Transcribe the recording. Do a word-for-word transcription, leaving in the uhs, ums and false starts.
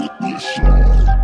with this song.